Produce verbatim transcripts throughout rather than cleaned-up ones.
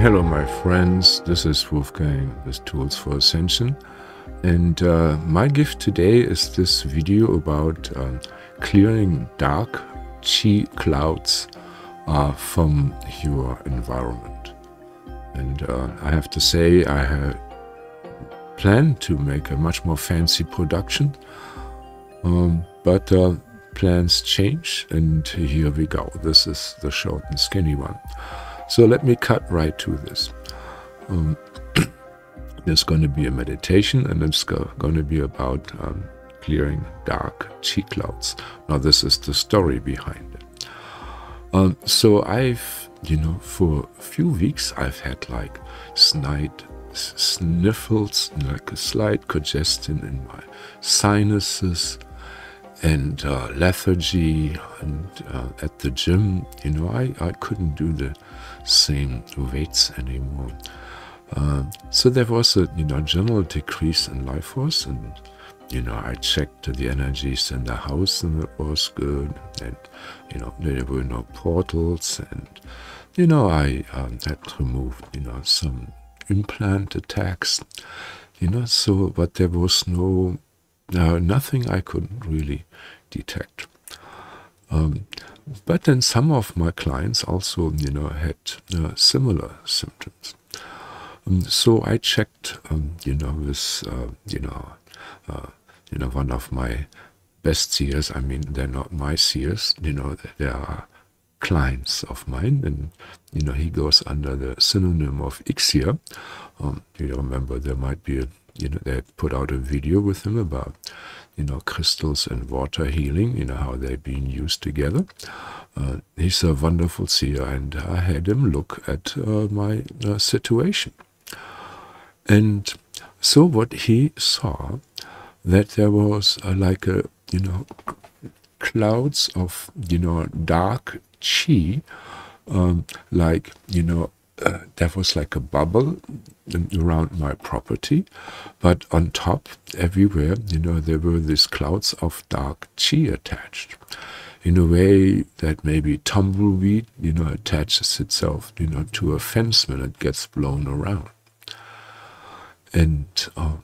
Hello my friends, this is Wolfgang with Tools for Ascension, and uh, my gift today is this video about um, clearing dark Chi clouds uh, from your environment. And uh, I have to say I had planned to make a much more fancy production, um, but uh, plans change, and here we go. This is the short and skinny one. So let me cut right to this. Um, there's going to be a meditation, and it's go, going to be about um, clearing dark Chi clouds. Now, this is the story behind it. Um, so I've, you know, for a few weeks, I've had like snide sniffles, like a slight congestion in my sinuses, and uh, lethargy, and uh, at the gym, you know, I, I couldn't do the same weights anymore. Uh, so there was a, you know, general decrease in life force, and, you know, I checked the energies in the house, and it was good, and, you know, there were no portals, and, you know, I um, had removed, you know, some implant attacks, you know, so, but there was no, Now, nothing I couldn't really detect. Um, but then some of my clients also, you know, had uh, similar symptoms. Um, so I checked, um, you know, with, uh, you know, uh, you know, one of my best seers. I mean, they're not my seers, you know, they are clients of mine, and, you know, he goes under the synonym of Ixia. Um, you remember there might be a You know, they put out a video with him about, you know, crystals and water healing, you know, how they're being used together. Uh, he's a wonderful seer, and I had him look at uh, my uh, situation. And so what he saw, that there was uh, like a, you know, clouds of, you know, dark Chi, um, like, you know, Uh, there was like a bubble around my property, but on top, everywhere, you know, there were these clouds of dark Chi attached, in a way that maybe tumbleweed, you know, attaches itself, you know, to a fence when it gets blown around. And um,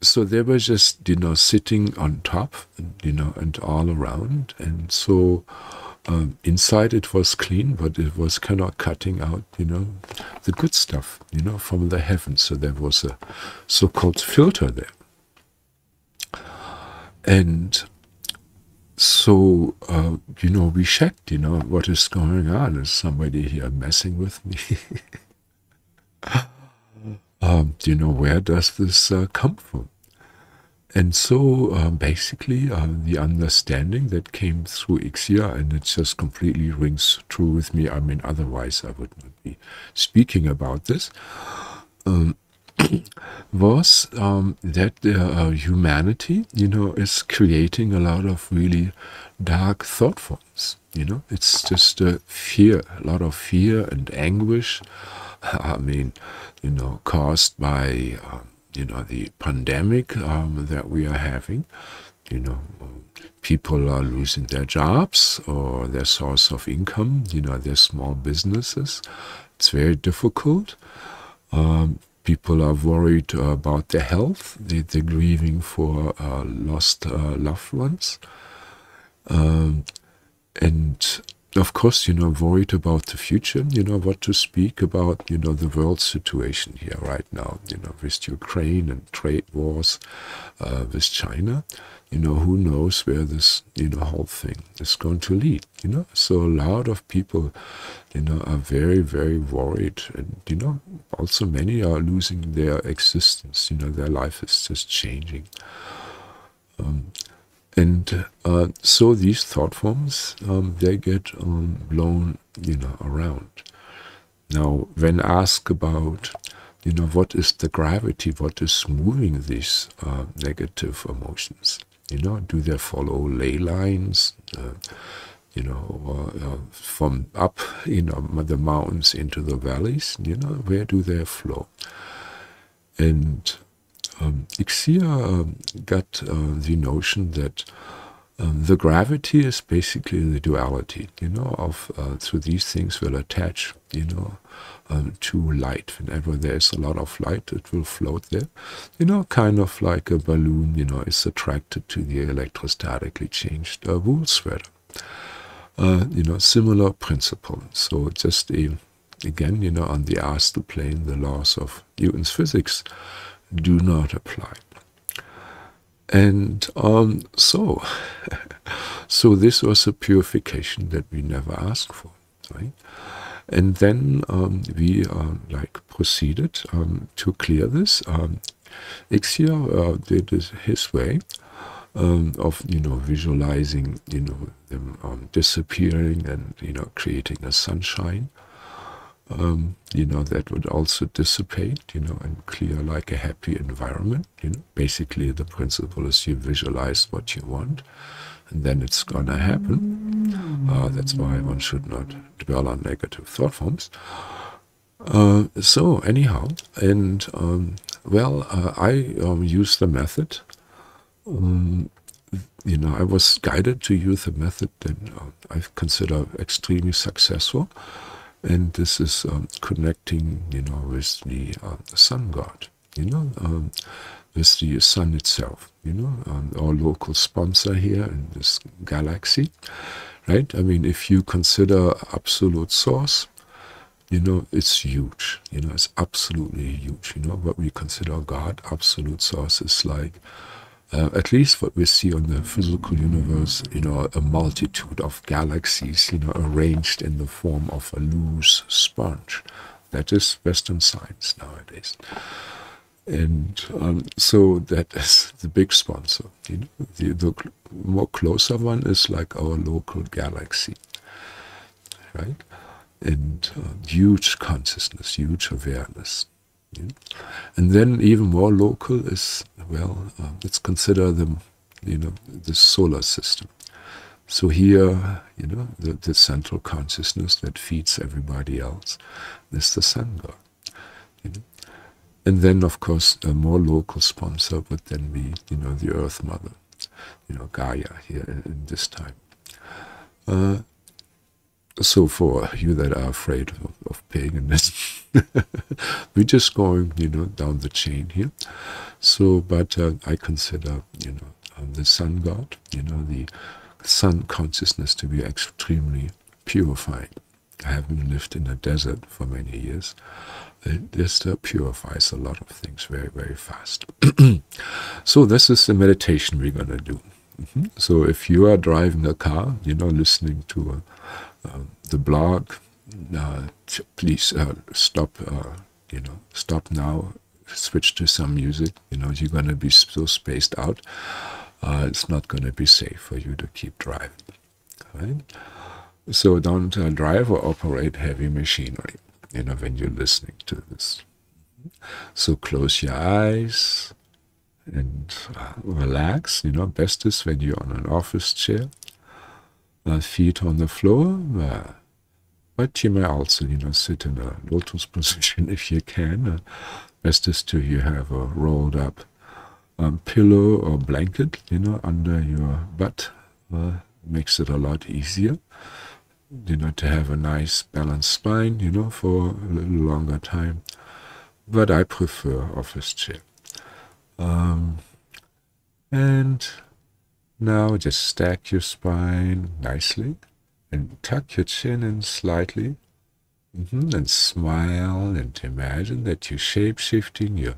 so they were just, you know, sitting on top, you know, and all around, and so Um, inside it was clean, but it was kind of cutting out, you know, the good stuff, you know, from the heavens. So there was a so-called filter there. And so, uh, you know, we checked, you know, what is going on? Is somebody here messing with me? um, you know, where does this uh, come from? And so, uh, basically, uh, the understanding that came through Ixia, and it just completely rings true with me. I mean, otherwise I would not be speaking about this, um, was um, that uh, humanity, you know, is creating a lot of really dark thought forms. You know, it's just uh, fear, a lot of fear and anguish. I mean, you know, caused by Um, you know, the pandemic um, that we are having. You know, people are losing their jobs or their source of income, you know, their small businesses. It's very difficult. Um, people are worried uh, about their health. They, they're grieving for uh, lost uh, loved ones. Um, and of course, you know, worried about the future, you know, what to speak about, you know, the world situation here right now, you know, with Ukraine and trade wars uh, with China, you know, who knows where this, you know, whole thing is going to lead, you know. So a lot of people, you know, are very, very worried, and, you know, also many are losing their existence, you know, their life is just changing. Um, And uh, so these thought forms, um, they get um, blown, you know, around. Now, when asked about, you know, what is the gravity, what is moving these uh, negative emotions? You know, do they follow ley lines, uh, you know, or, uh, from up, you know, the mountains into the valleys? You know, where do they flow? And Um, Ixia um, got uh, the notion that Um, the gravity is basically the duality, you know, of uh, so these things will attach, you know, um, to light. Whenever there is a lot of light, it will float there, you know, kind of like a balloon, you know, is attracted to the electrostatically changed uh, wool sweater. Uh, you know, similar principle. So just a, again, you know, on the astral plane, the laws of Newton's physics do not apply. And um, so, so this was a purification that we never asked for, right? And then um, we uh, like proceeded um, to clear this. Um, Ixia uh, did his way um, of, you know, visualizing, you know, them um, disappearing and, you know, creating a sunshine. Um, you know, that would also dissipate, you know, and clear like a happy environment, you know. Basically, the principle is you visualize what you want, and then it's gonna happen. Uh, that's why one should not dwell on negative thought forms. Uh, so, anyhow, and, um, well, uh, I um, used the method. Um, you know, I was guided to use a method that uh, I consider extremely successful. And this is um, connecting, you know, with the uh, sun god, you know, um, with the sun itself, you know, um, our local sponsor here in this galaxy, right? I mean, if you consider absolute source, you know, it's huge, you know, it's absolutely huge, you know, what we consider God, absolute source is like, Uh, at least what we see on the physical universe, you know, a multitude of galaxies, you know, arranged in the form of a loose sponge. That is Western science nowadays. And um, so that is the big sponsor. You know, the, the more closer one is like our local galaxy, right? And uh, huge consciousness, huge awareness. You know? And then even more local is, well, uh, let's consider the, you know, the solar system. So here, you know, the, the central consciousness that feeds everybody else is the sun god. You know? And then, of course, a more local sponsor would then be, you know, the Earth Mother, you know, Gaia here in, in this time. Uh, So for you that are afraid of, of paganism, we're just going, you know, down the chain here. So, but uh, I consider, you know, um, the sun god, you know, the sun consciousness to be extremely purifying. I haven't lived in a desert for many years. It just uh, purifies a lot of things very, very fast. So this is the meditation we're going to do. Mm-hmm. So if you are driving a car, you know, listening to uh, uh, the blog, uh, please uh, stop, uh, you know, stop now, switch to some music, you know, you're going to be so spaced out. Uh, it's not going to be safe for you to keep driving, right? So don't uh, drive or operate heavy machinery, you know, when you're listening to this. So close your eyes. And uh, relax, you know, best is when you're on an office chair, uh, feet on the floor, uh, but you may also, you know, sit in a lotus position if you can. Uh, best is to you have a rolled up um, pillow or blanket, you know, under your butt, uh, makes it a lot easier, you know, to have a nice balanced spine, you know, for a little longer time, but I prefer office chair. Um, and now just stack your spine nicely and tuck your chin in slightly, mm-hmm, and smile and imagine that you're shape-shifting your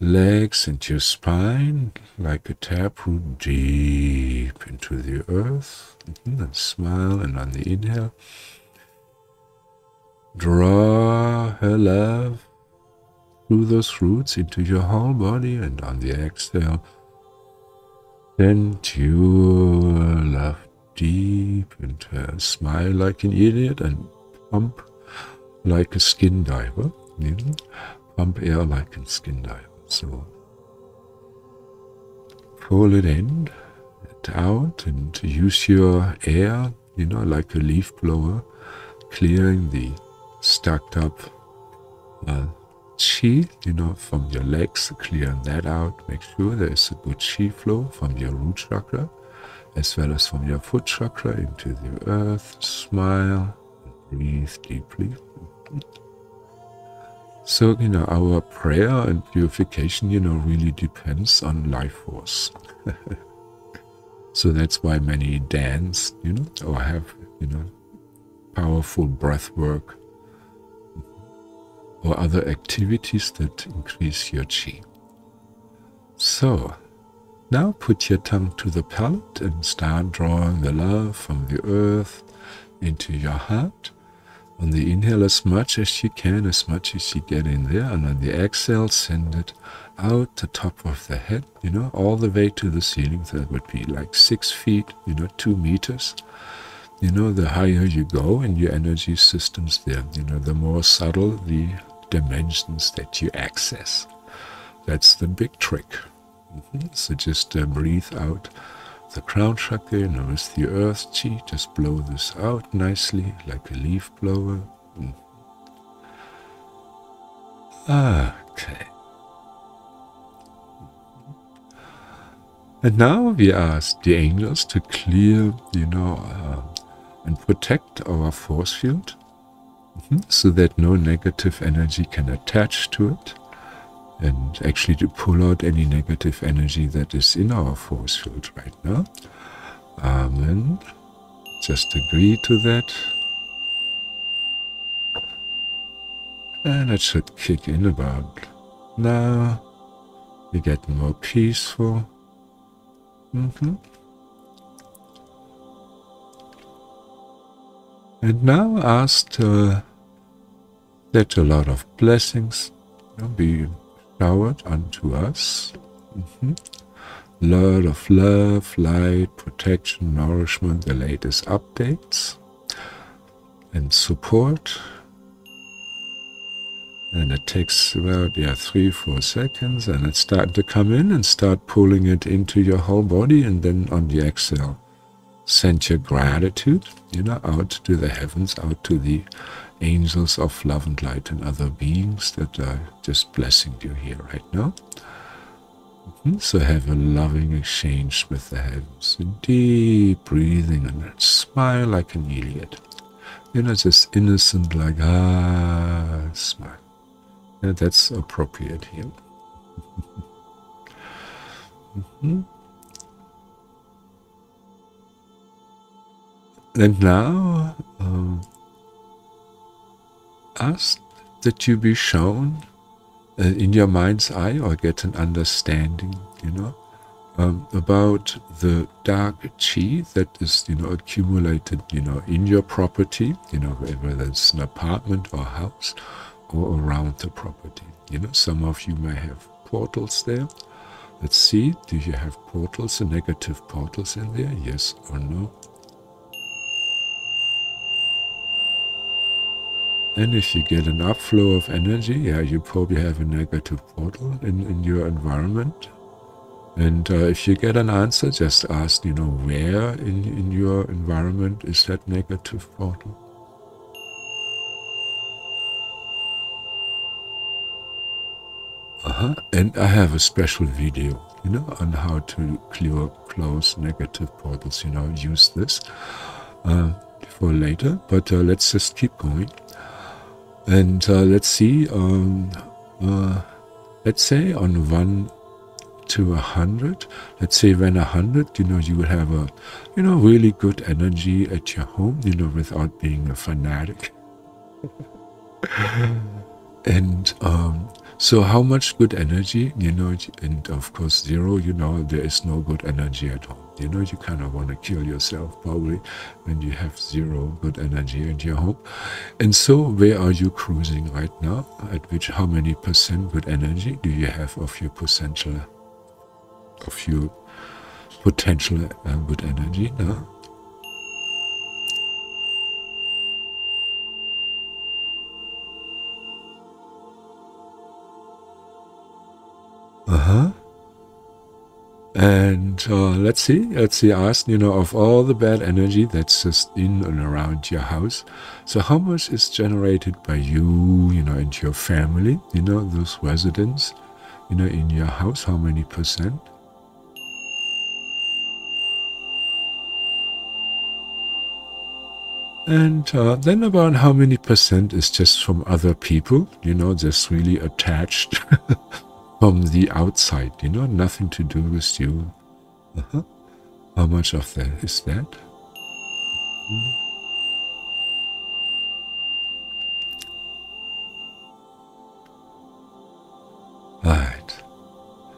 legs and your spine like a taproot deep into the earth, mm-hmm, and smile, and on the inhale, draw her love through those roots into your whole body, and on the exhale, send your love deep into her. Smile like an idiot and pump like a skin diver. You know? Pump air like a skin diver. So pull it in, it out, and use your air, you know, like a leaf blower, clearing the stacked up uh, Chi, you know, from your legs, clear that out. Make sure there is a good Chi flow from your root chakra as well as from your foot chakra into the earth. Smile, breathe deeply. So, you know, our prayer and purification, you know, really depends on life force. So that's why many dance, you know, or have, you know, powerful breath work or other activities that increase your chi. So, now put your tongue to the palate and start drawing the love from the earth into your heart. On the inhale, as much as you can, as much as you get in there, and on the exhale, send it out the top of the head, you know, all the way to the ceiling. That would be like six feet, you know, two meters. You know, the higher you go in your energy systems there, you know, the more subtle the dimensions that you access. That's the big trick. Mm-hmm. So just uh, breathe out the crown chakra, you know, is the earth chi. Just blow this out nicely, like a leaf blower. Mm. Okay. And now we ask the angels to clear, you know, uh, and protect our force field, mm-hmm, so that no negative energy can attach to it. And actually to pull out any negative energy that is in our force field right now. Amen. Just agree to that. And it should kick in about now. You get more peaceful. Mm-hmm. And now ask uh, that a lot of blessings, you know, be showered unto us. Mm-hmm. Lot of love, light, protection, nourishment, the latest updates and support. And it takes about yeah three, four seconds, and it's starting to come in, and start pulling it into your whole body, and then on the exhale, send your gratitude, you know, out to the heavens, out to the angels of love and light and other beings that are just blessing you here right now. Mm-hmm. So have a loving exchange with the heavens. Deep breathing and smile like an idiot. You know, just innocent, like, ah, smile. Yeah, that's appropriate here. Mm-hmm. And now, um, ask that you be shown uh, in your mind's eye, or get an understanding, you know, um, about the dark chi that is, you know, accumulated, you know, in your property, you know, whether it's an apartment or house, or around the property. You know, some of you may have portals there. Let's see, do you have portals, the negative portals in there, yes or no? And if you get an upflow of energy, yeah, you probably have a negative portal in, in your environment. And uh, if you get an answer, just ask, you know, where in, in your environment is that negative portal? Uh-huh. And I have a special video, you know, on how to clear, close negative portals, you know, use this uh, for later. But uh, let's just keep going. And uh, let's see, um, uh, let's say on one to a hundred, let's say when a hundred, you know, you would have a, you know, really good energy at your home, you know, without being a fanatic. And um, so how much good energy, you know, and of course zero, you know, there is no good energy at home. You know, you kind of want to kill yourself probably when you have zero good energy in your home. And so where are you cruising right now? At which, how many percent good energy do you have of your potential, of your potential uh, good energy now? Uh-huh. And uh, let's see, let's see, ask, you know, of all the bad energy that's just in and around your house, so how much is generated by you, you know, and your family, you know, those residents, you know, in your house, how many percent? And uh, then about how many percent is just from other people, you know, just really attached from the outside, you know, nothing to do with you. Uh-huh. How much of that is that? Mm-hmm. Right.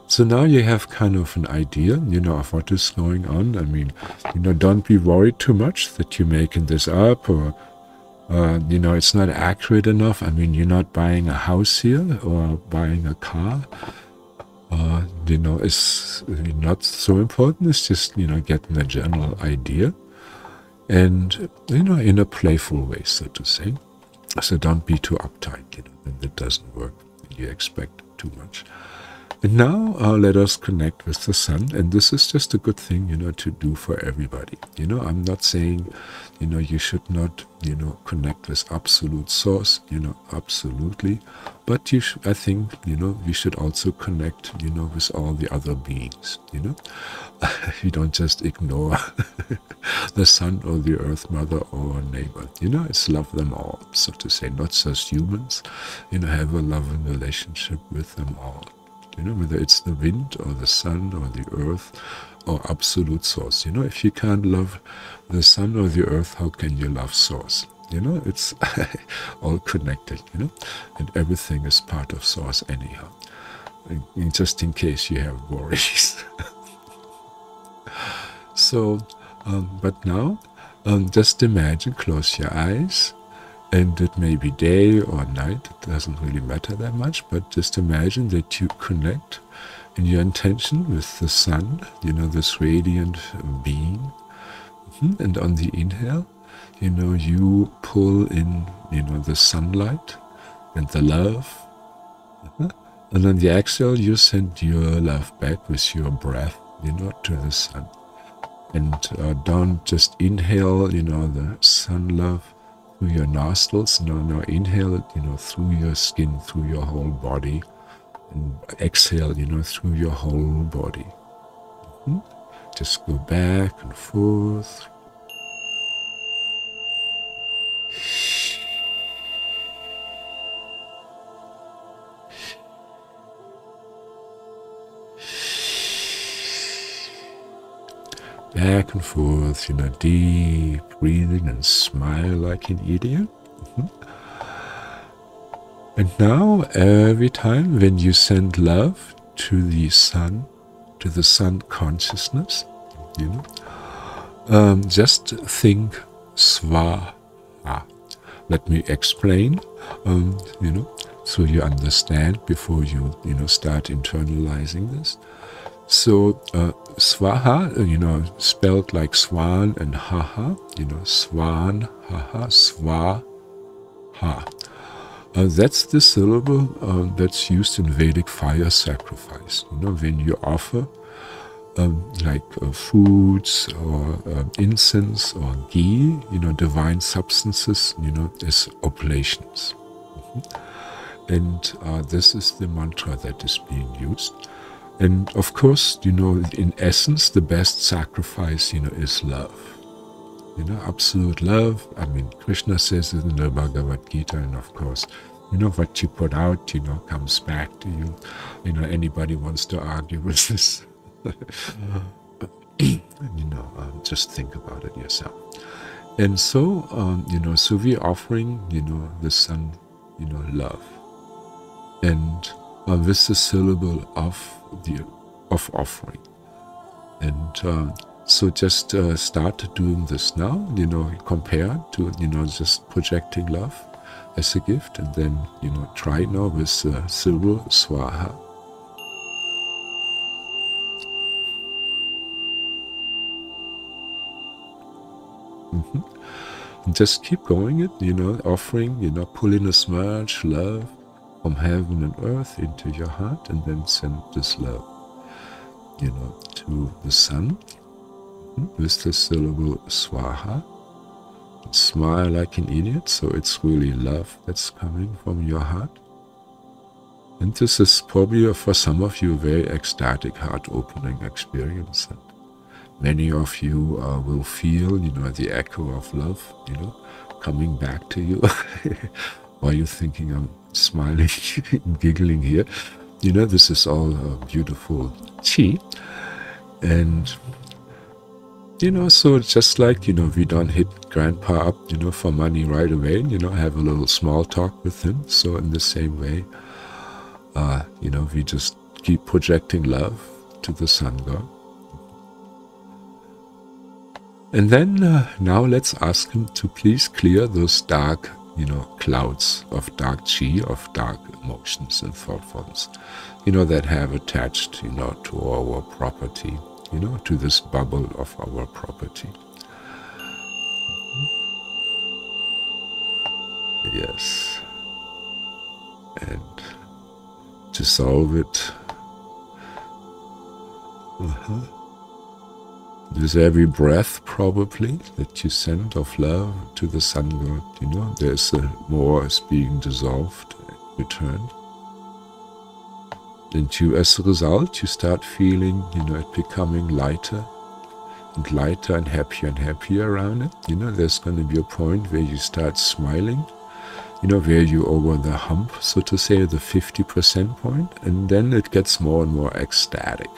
So now you have kind of an idea, you know, of what is going on. I mean, you know, don't be worried too much that you're making this up or, uh, you know, it's not accurate enough. I mean, you're not buying a house here or buying a car. Uh, you know, it's not so important. It's just, you know, getting a general idea and, you know, in a playful way, so to say. So don't be too uptight, you know, and it doesn't work. You expect too much. And now uh, let us connect with the sun. And this is just a good thing, you know, to do for everybody. You know, I'm not saying, you know, you should not, you know, connect with absolute source, you know, absolutely. But you sh I think, you know, we should also connect, you know, with all the other beings, you know. You don't just ignore the sun or the earth mother or neighbor. You know, it's love them all, so to say, not just humans. You know, have a loving relationship with them all. You know, whether it's the wind or the sun or the earth or absolute source. You know, if you can't love the sun or the earth, how can you love source? You know, it's all connected, you know, and everything is part of source anyhow, just in case you have worries. So, um, but now, um, just imagine, close your eyes. And it may be day or night, it doesn't really matter that much, but just imagine that you connect in your intention with the sun, you know, this radiant being. Mm-hmm. And on the inhale, you know, you pull in, you know, the sunlight and the love. Mm-hmm. And on the exhale, you send your love back with your breath, you know, to the sun. And uh, don't just inhale, you know, the sun love through your nostrils. No, no, inhale it, you know, through your skin, through your whole body, and exhale, you know, through your whole body. Mm-hmm. Just go back and forth. Back and forth, you know, deep breathing and smile like an idiot. Mm-hmm. And now, every time when you send love to the sun, to the sun consciousness, you know, um, just think Svaha. Let me explain, um, you know, so you understand before you, you know, start internalizing this. So, uh, Svaha, you know, spelled like swan and haha, you know, swan, haha, swa, ha. Uh, that's the syllable uh, that's used in Vedic fire sacrifice. You know, when you offer um, like uh, foods or uh, incense or ghee, you know, divine substances, you know, as oblations. Mm-hmm. And uh, this is the mantra that is being used. And of course, you know, in essence, the best sacrifice, you know, is love. You know, absolute love. I mean, Krishna says it in the Bhagavad Gita, and of course, you know, what you put out, you know, comes back to you. You know, anybody wants to argue with this. You know, um, just think about it yourself. And so, um, you know, so we're offering, you know, the sun, you know, love. And Uh, with the syllable of the of offering, and uh, so just uh, start doing this now. You know, compare to, you know, just projecting love as a gift, and then, you know, try now with the uh, syllable Svaha. Mm-hmm. And just keep going it. You know, offering. You know, pull in as much love from heaven and earth into your heart, and then send this love, you know, to the sun with the syllable Svaha. And smile like an idiot, so it's really love that's coming from your heart. And this is probably, for some of you, a very ecstatic, heart-opening experience. And many of you uh, will feel, you know, the echo of love, you know, coming back to you. While you're thinking I'm smiling and giggling here, you know, this is all uh, beautiful Chi. And, you know, so just like, you know, we don't hit Grandpa up, you know, for money right away, you know, have a little small talk with him. So in the same way, uh, you know, we just keep projecting love to the Sun God. And then uh, now let's ask him to please clear those dark, you know, clouds of dark chi, of dark emotions and thought forms, you know, that have attached, you know, to our property, you know, to this bubble of our property. Mm-hmm. Yes. And dissolve it. Uh-huh. With every breath, probably, that you send of love to the Sun God, you know, there's a, more is being dissolved and returned. And you, as a result, you start feeling, you know, it becoming lighter and lighter and happier and happier around it. You know, there's going to be a point where you start smiling, you know, where you over the hump, so to say, the fifty percent point, and then it gets more and more ecstatic.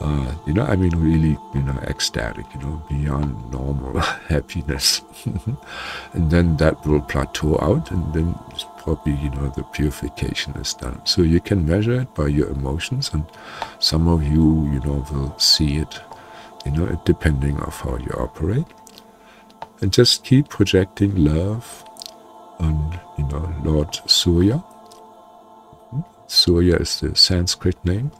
Uh, you know, I mean, really, you know, ecstatic, you know, beyond normal happiness. And then that will plateau out, and then probably, you know, the purification is done. So you can measure it by your emotions, and some of you, you know, will see it, you know, depending on how you operate. And just keep projecting love on, you know, Lord Surya. Surya is the Sanskrit name.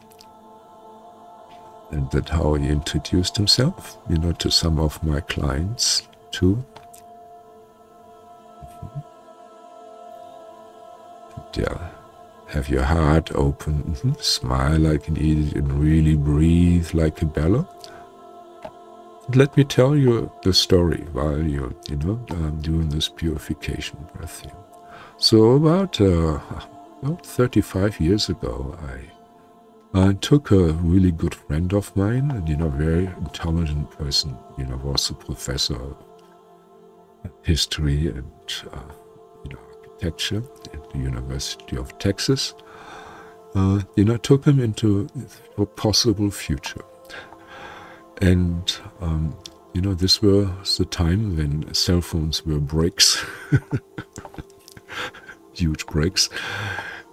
And that's how he introduced himself, you know, to some of my clients too. Mm-hmm. Yeah, have your heart open, mm-hmm. Smile like an idiot, and really breathe like a bellow. And let me tell you the story while you're, you know, um, doing this purification breath here. So about uh, about thirty-five years ago, I. I took a really good friend of mine, and, you know, very intelligent person, you know, was a professor of history and, uh, you know, architecture at the University of Texas. Uh, you know, took him into a possible future. And, um, you know, this was the time when cell phones were brakes, huge brakes,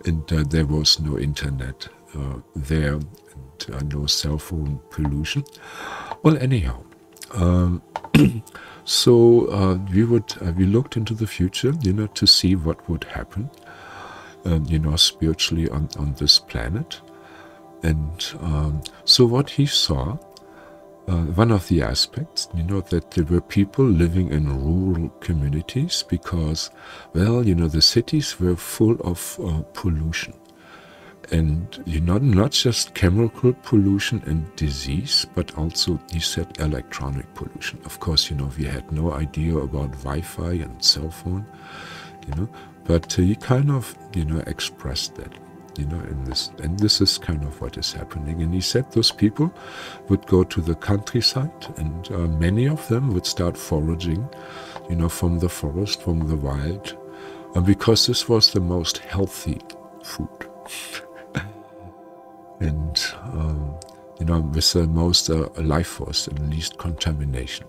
and uh, there was no internet. Uh, there and uh, no cell phone pollution. Well, anyhow, um, so uh, we would uh, we looked into the future, you know, to see what would happen, um, you know, spiritually on on this planet. And um, so what he saw, uh, one of the aspects, you know, that there were people living in rural communities because, well, you know, the cities were full of uh, pollution. And, you know, not just chemical pollution and disease, but also, he said, electronic pollution. Of course, you know, we had no idea about Wi-Fi and cell phone, you know, but uh, he kind of, you know, expressed that, you know, in this. And this is kind of what is happening. And he said those people would go to the countryside, and uh, many of them would start foraging, you know, from the forest, from the wild, uh, because this was the most healthy food. And, um, you know, with the most uh, life force and least contamination.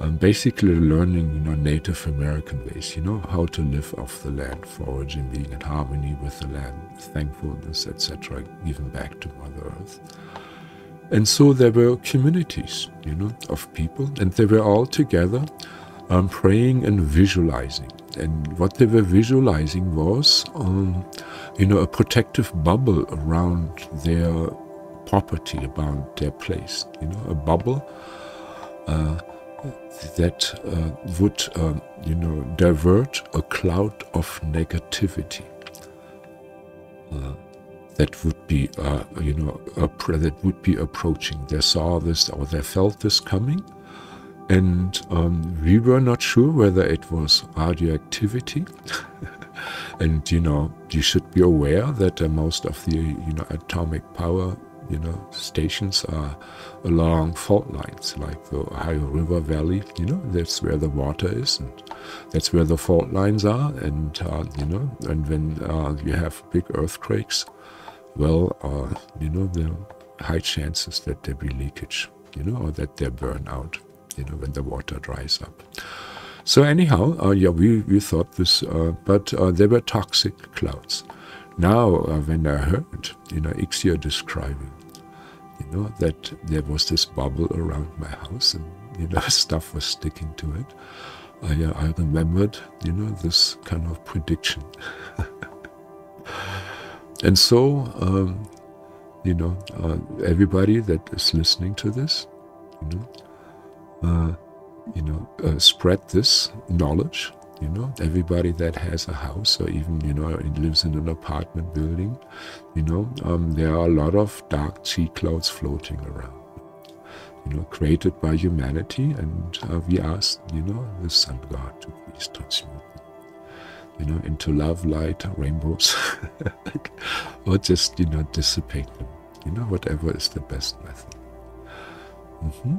Um, basically learning, you know, Native American ways, you know, how to live off the land, foraging, being in harmony with the land, thankfulness, et cetera, giving back to Mother Earth. And so there were communities, you know, of people, and they were all together um, praying and visualizing. And what they were visualizing was, um, you know, a protective bubble around their property, around their place, you know, a bubble uh, that uh, would, um, you know, divert a cloud of negativity. Uh, that would be, uh, you know, that would be approaching. They saw this or they felt this coming. And um, we were not sure whether it was radioactivity. And, you know, you should be aware that uh, most of the, you know, atomic power You know, stations are along fault lines, like the Ohio River Valley. You know, that's where the water is, and that's where the fault lines are. And uh, you know, and when uh, you have big earthquakes, well, uh, you know, there are high chances that there be leakage, you know, or that they burn out, you know, when the water dries up. So anyhow, uh, yeah, we we thought this, uh, but uh, they were toxic clouds. Now, uh, when I heard, you know, Ixia describing, you know, that there was this bubble around my house and, you know, stuff was sticking to it, I, uh, I remembered, you know, this kind of prediction. And so, um, you know, uh, everybody that is listening to this, you know, uh, you know, uh, spread this knowledge. You know, everybody that has a house or even, you know, lives in an apartment building, you know, um, there are a lot of dark chi clouds floating around, you know, created by humanity. And uh, we asked, you know, the Sun God to please transmute them, you know, into love, light, rainbows, or just, you know, dissipate them, you know, whatever is the best method. Mm-hmm.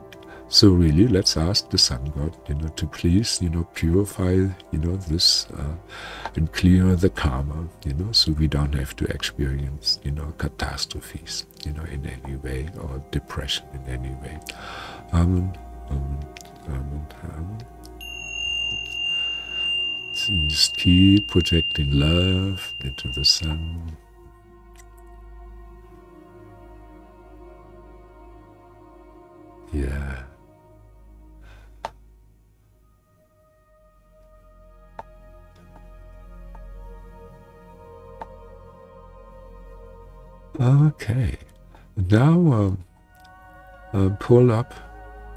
So really, let's ask the Sun God, you know, to please, you know, purify, you know, this uh, and clear the karma, you know, so we don't have to experience, you know, catastrophes, you know, in any way, or depression in any way. Um, um, um, um. Just keep projecting love into the sun. Yeah. Okay, now um, uh, pull up,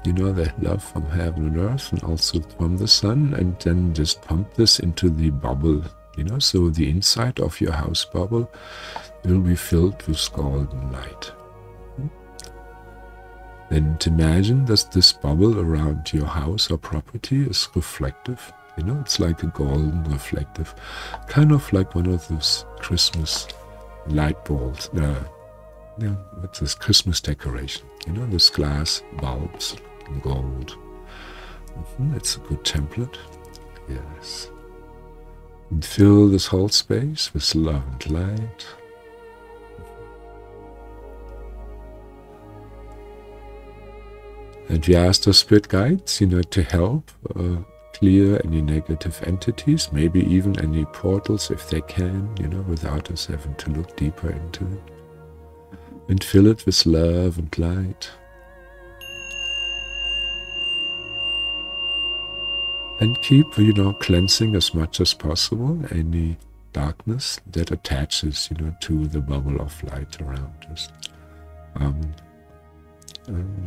you know, that love from heaven and earth and also from the sun, and then just pump this into the bubble, you know, so the inside of your house bubble will be filled with golden light. And imagine that this bubble around your house or property is reflective, you know, it's like a golden reflective, kind of like one of those Christmas light bulbs, uh, yeah, what's this Christmas decoration, you know, this glass bulbs in gold. Mm-hmm, that's a good template. Yes. And fill this whole space with love and light. And we asked the spirit guides, you know, to help uh, clear any negative entities, maybe even any portals if they can, you know, without us having to look deeper into it. And fill it with love and light. And keep, you know, cleansing as much as possible any darkness that attaches, you know, to the bubble of light around us. Um, um,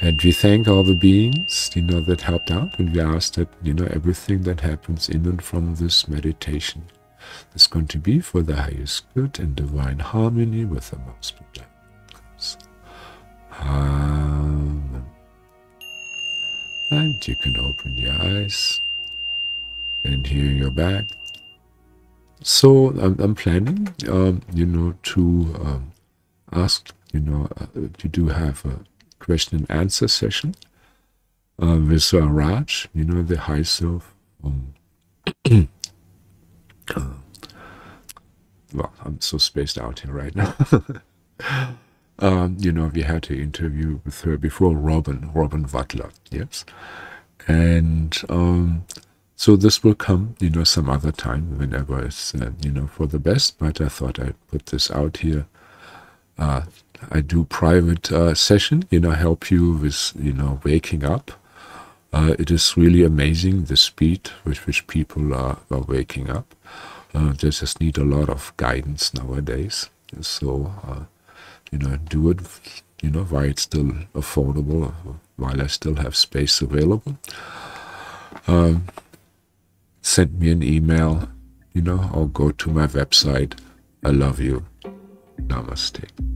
And we thank all the beings, you know, that helped out, and we ask that, you know, everything that happens in and from this meditation is going to be for the highest good and divine harmony with the Most Beloved. Um, and you can open your eyes and hear your back. So I'm, I'm planning, um, you know, to um, ask, you know, uh, you do have a question and answer session uh, with uh, Raj, you know, the high self. Um, uh, well, I'm so spaced out here right now. um, you know, we had an interview with her before, Robin, Robin Butler, yes. And um, so this will come, you know, some other time whenever it's, uh, you know, for the best, but I thought I'd put this out here. Uh, I do private uh, session, you know, help you with, you know, waking up. Uh, it is really amazing the speed with which people are, are waking up. Uh, they just need a lot of guidance nowadays. So, uh, you know, do it, you know, while it's still affordable, while I still have space available. Um, send me an email, you know, or go to my website. I love you. Namaste.